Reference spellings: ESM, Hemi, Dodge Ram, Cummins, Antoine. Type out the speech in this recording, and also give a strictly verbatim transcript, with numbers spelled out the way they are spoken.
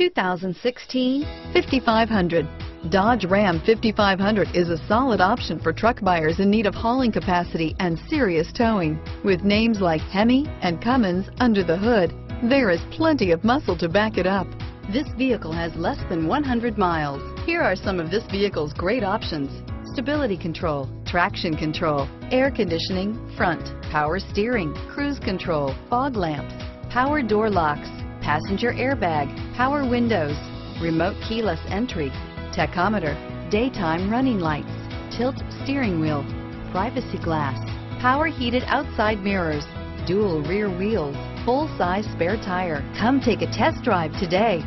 two thousand sixteen fifty-five hundred. Dodge Ram fifty-five hundred is a solid option for truck buyers in need of hauling capacity and serious towing. With names like Hemi and Cummins under the hood, there is plenty of muscle to back it up. This vehicle has less than one hundred miles. Here are some of this vehicle's great options: stability control, traction control, air conditioning, front, power steering, cruise control, fog lamps, power door locks, passenger airbag, power windows, remote keyless entry, tachometer, daytime running lights, tilt steering wheel, privacy glass, power heated outside mirrors, dual rear wheels, full-size spare tire. Come take a test drive today.